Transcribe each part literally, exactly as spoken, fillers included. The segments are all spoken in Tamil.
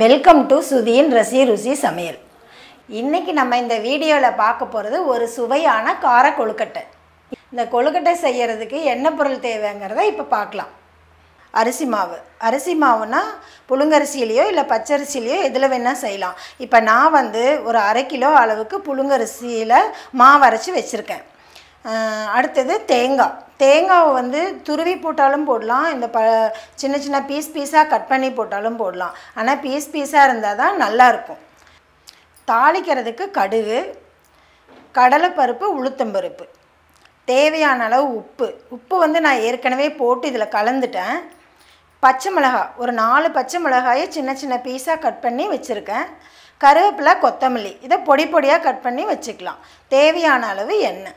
வெல்கம் டு சுதியின் ரசி ருசி சமையல். இன்னைக்கு நம்ம இந்த வீடியோவில் பார்க்க போகிறது ஒரு சுவையான கார கொழுக்கட்டை. இந்த கொழுக்கட்டை செய்கிறதுக்கு என்ன பொருள் தேவைங்கிறத இப்போ பார்க்கலாம். அரிசி மாவு அரிசி மாவுனா புழுங்கரிசிலையோ இல்லை பச்சரிசிலையோ எதில் வேணால் செய்யலாம். இப்போ நான் வந்து ஒரு அரை கிலோ அளவுக்கு புழுங்கரிசியில் மாவு அரைச்சி வச்சுருக்கேன். அடுத்தது தேங்காய். தேங்காவை வந்து துருவி போட்டாலும் போடலாம், இந்த ப சின்ன சின்ன பீஸ் பீஸாக கட் பண்ணி போட்டாலும் போடலாம். ஆனால் பீஸ் பீஸாக இருந்தால் தான் நல்லாயிருக்கும். தாளிக்கிறதுக்கு கடுகு, கடலைப்பருப்பு, உளுத்தம்பருப்பு, தேவையான அளவு உப்பு. உப்பு வந்து நான் ஏற்கனவே போட்டு இதில் கலந்துட்டேன். பச்சை மிளகாய், ஒரு நாலு பச்சை மிளகாயை சின்ன சின்ன பீஸாக கட் பண்ணி வச்சுருக்கேன். கருவேப்பிலை, கொத்தமல்லி, இதை பொடி பொடியாக கட் பண்ணி வச்சுக்கலாம். தேவையான அளவு எண்ணெய்.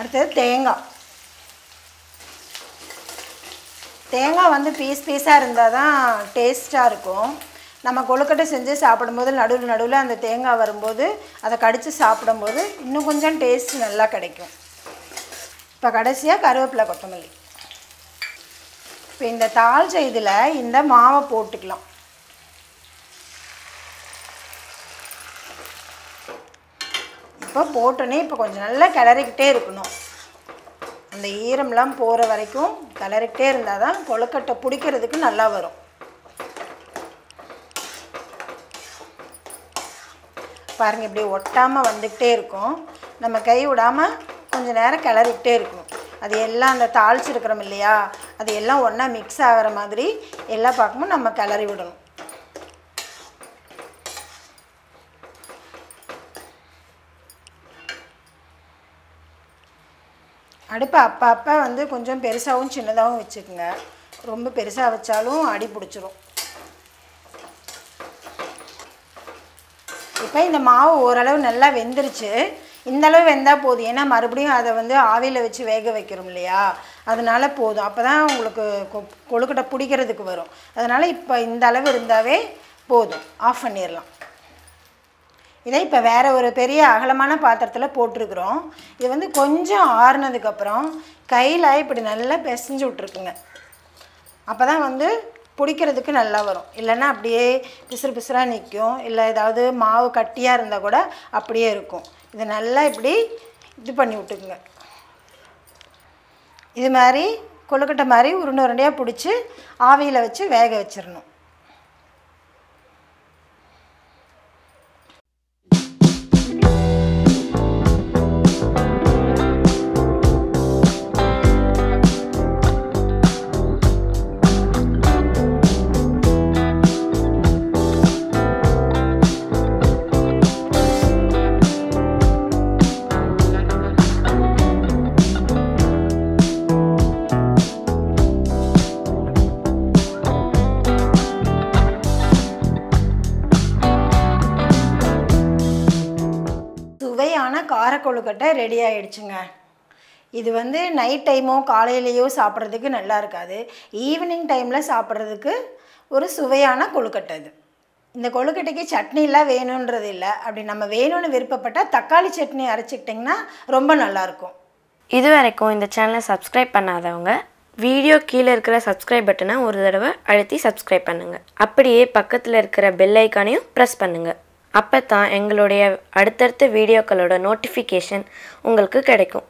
அடுத்தது தேங்காய். தேங்காய் வந்து பீஸ் பீஸாக இருந்தால் தான் டேஸ்ட்டாக இருக்கும். நம்ம கொழுக்கட்டை செஞ்சு சாப்பிடும்போது நடுவில் நடுவில் அந்த தேங்காய் வரும்போது அதை கடித்து சாப்பிடும்போது இன்னும் கொஞ்சம் டேஸ்ட் நல்லா கிடைக்கும். இப்போ கடைசியாக கருவேப்பிலை, கொத்தமல்லி. இப்போ இந்த தாளிச்ச இதில் இந்த மாவை போட்டுக்கலாம். இப்போ போட்டோன்னே இப்போ கொஞ்சம் நல்லா கிளறிக்கிட்டே இருக்கணும். அந்த ஈரம்லாம் போகிற வரைக்கும் கிளறிக்கிட்டே இருந்தால் தான் கொழுக்கட்டை பிடிக்கிறதுக்கு நல்லா வரும். பாருங்கள், இப்படி ஒட்டாமல் வந்துக்கிட்டே இருக்கும். நம்ம கை விடாமல் கொஞ்சம் நேரம் கிளறிக்கிட்டே இருக்கணும். அது எல்லாம் அந்த தாளிச்சிருக்கிறோம் இல்லையா, அது எல்லாம் ஒன்றா மிக்ஸ் ஆகிற மாதிரி எல்லா பக்கமும் நம்ம கிளறி விடணும். அடுப்பு அப்போ அப்போ வந்து கொஞ்சம் பெருசாகவும் சின்னதாகவும் வச்சுக்கோங்க. ரொம்ப பெருசாக வச்சாலும் அடி பிடிச்சிரும். இப்போ இந்த மாவு ஓரளவு நல்லா வெந்துருச்சு. இந்தளவு வெந்தால் போதும். ஏன்னா மறுபடியும் அதை வந்து ஆவியில் வச்சு வேக வைக்கிறோம் இல்லையா, அதனால் போதும். அப்போ தான் உங்களுக்கு கொழுக்கட்டை பிடிக்கிறதுக்கு வரும். அதனால் இப்போ இந்த அளவு இருந்தாவே போதும். ஆஃப் பண்ணிடலாம். இதை இப்போ வேறு ஒரு பெரிய அகலமான பாத்திரத்தில் போட்டிருக்கிறோம். இது வந்து கொஞ்சம் ஆறுனதுக்கப்புறம் கையில் இப்படி நல்லா பிசைஞ்சு விட்ருக்குங்க. அப்போ தான் வந்து பிடிக்கிறதுக்கு நல்லா வரும். இல்லைன்னா அப்படியே பிசுறு பிசுறாக நிற்கும். இல்லை ஏதாவது மாவு கட்டியாக இருந்தால் கூட அப்படியே இருக்கும். இது நல்லா இப்படி இது பண்ணி விட்டுக்குங்க. இது மாதிரி கொழுக்கட்டை மாதிரி உருண்டை உருண்டையாக பிடிச்சி ஆவியில் வச்சு வேக வச்சிடணும். கார கொழுக்கட்டை ரெடி ஆகிடுச்சுங்க. இது வந்து நைட் டைமோ காலையிலையோ சாப்பிட்றதுக்கு நல்லா இருக்காது. ஈவினிங் டைமில் சாப்பிட்றதுக்கு ஒரு சுவையான கொழுக்கட்டை இது. இந்த கொழுக்கட்டைக்கு சட்னிலாம் வேணுன்றது இல்லை. அப்படி நம்ம வேணும்னு விருப்பப்பட்டால் தக்காளி சட்னி அரைச்சிக்கிட்டிங்கன்னா ரொம்ப நல்லாயிருக்கும். இது வரைக்கும் இந்த சேனலை சப்ஸ்கிரைப் பண்ணாதவங்க வீடியோ கீழே இருக்கிற சப்ஸ்கிரைப் பட்டனை ஒரு தடவை அழுத்தி சப்ஸ்கிரைப் பண்ணுங்கள். அப்படியே பக்கத்தில் இருக்கிற பெல் ஐக்கானையும் ப்ரெஸ் பண்ணுங்கள். அப்போ தான் எங்களுடைய அடுத்தடுத்த வீடியோக்களோட நோட்டிஃபிகேஷன் உங்களுக்கு கிடைக்கும்.